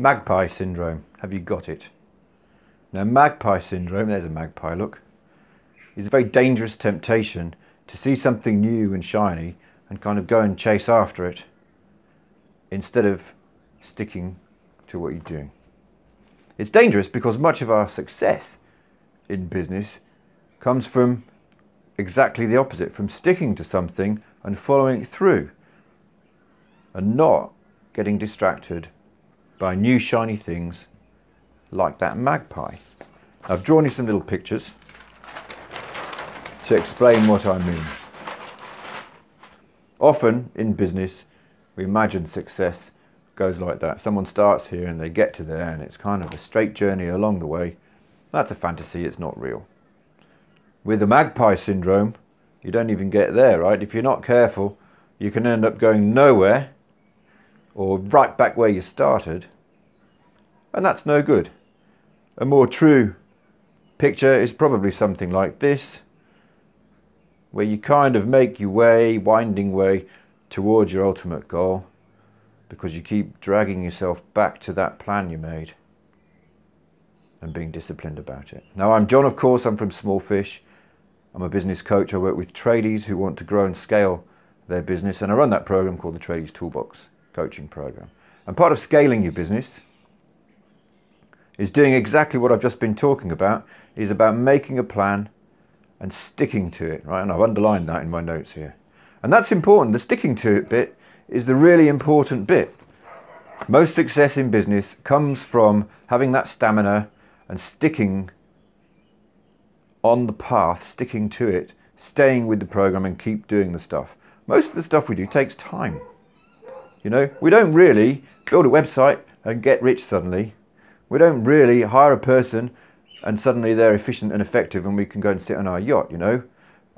Magpie Syndrome. Have you got it? Now, Magpie Syndrome, there's a magpie, look, is a very dangerous temptation to see something new and shiny and kind of go and chase after it instead of sticking to what you're doing. It's dangerous because much of our success in business comes from exactly the opposite, from sticking to something and following it through and not getting distracted by new shiny things like that magpie. I've drawn you some little pictures to explain what I mean. Often in business, we imagine success goes like that. Someone starts here and they get to there and it's kind of a straight journey along the way. That's a fantasy, it's not real. With the magpie syndrome, you don't even get there, right? If you're not careful, you can end up going nowhere or right back where you started, and that's no good. A more true picture is probably something like this, where you kind of make your way, winding way towards your ultimate goal because you keep dragging yourself back to that plan you made and being disciplined about it. Now, I'm John, of course. I'm from Small Fish. I'm a business coach. I work with tradies who want to grow and scale their business, and I run that program called the Tradies Toolbox coaching program. And part of scaling your business is doing exactly what I've just been talking about, is about making a plan and sticking to it, right? And I've underlined that in my notes here. And that's important. The sticking to it bit is the really important bit. Most success in business comes from having that stamina and sticking on the path, sticking to it, staying with the program and keep doing the stuff. Most of the stuff we do takes time. You know, we don't really build a website and get rich suddenly. We don't really hire a person and suddenly they're efficient and effective and we can go and sit on our yacht, you know.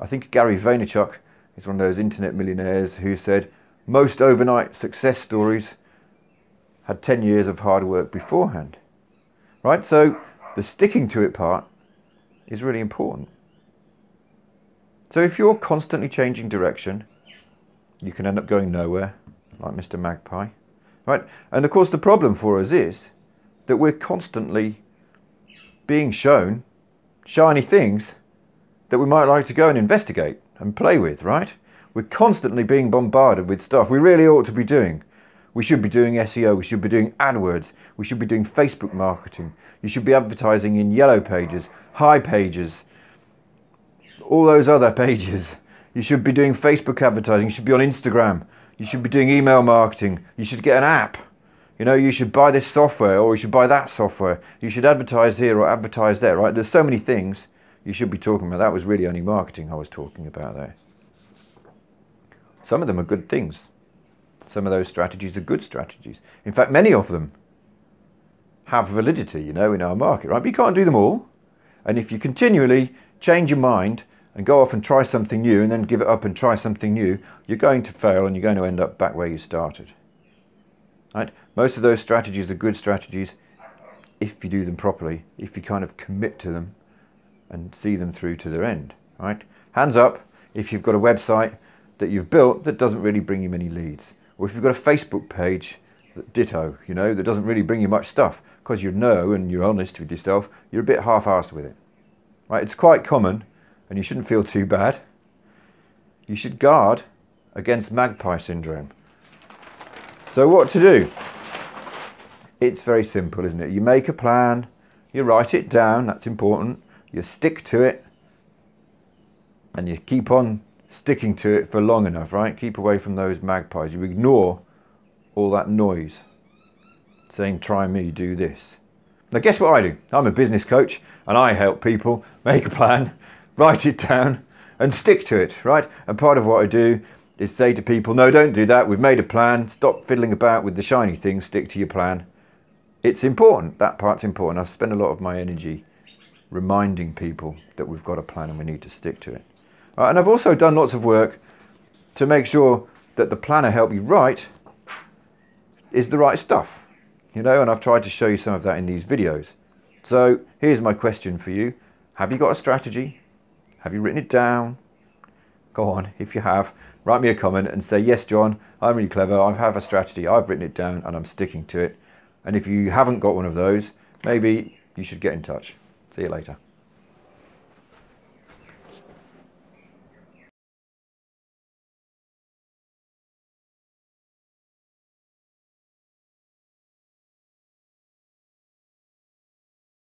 I think Gary Vaynerchuk is one of those internet millionaires who said most overnight success stories had 10 years of hard work beforehand, right? So the sticking to it part is really important. So if you're constantly changing direction, you can end up going nowhere, like Mr. Magpie, right? And of course the problem for us is that we're constantly being shown shiny things that we might like to go and investigate and play with, right? We're constantly being bombarded with stuff we really ought to be doing. We should be doing SEO, we should be doing AdWords, we should be doing Facebook marketing, you should be advertising in Yellow Pages, High Pages, all those other pages. You should be doing Facebook advertising, you should be on Instagram, you should be doing email marketing, you should get an app. You know, you should buy this software or you should buy that software. You should advertise here or advertise there, right? There's so many things you should be talking about. That was really only marketing I was talking about there. Some of them are good things. Some of those strategies are good strategies. In fact, many of them have validity, you know, in our market, right? But you can't do them all. And if you continually change your mind and go off and try something new and then give it up and try something new, you're going to fail and you're going to end up back where you started. Right? Most of those strategies are good strategies if you do them properly, if you kind of commit to them and see them through to their end. Right? Hands up if you've got a website that you've built that doesn't really bring you many leads, or if you've got a Facebook page that ditto, you know, that doesn't really bring you much stuff, because you know and you're honest with yourself, you're a bit half-assed with it. Right? It's quite common and you shouldn't feel too bad. You should guard against magpie syndrome. So what to do? It's very simple, isn't it? You make a plan, you write it down, that's important, you stick to it, and you keep on sticking to it for long enough, right? Keep away from those magpies. You ignore all that noise saying, try me, do this. Now guess what I do? I'm a business coach and I help people make a plan, write it down, and stick to it, right? And part of what I do is say to people, no, don't do that, we've made a plan, stop fiddling about with the shiny things, stick to your plan. It's important, that part's important. I spend a lot of my energy reminding people that we've got a plan and we need to stick to it. And I've also done lots of work to make sure that the plan I help you write is the right stuff, you know, and I've tried to show you some of that in these videos. So here's my question for you. Have you got a strategy? Have you written it down? Go on, if you have, write me a comment and say, yes, John, I'm really clever, I have a strategy, I've written it down and I'm sticking to it. And if you haven't got one of those, maybe you should get in touch. See you later.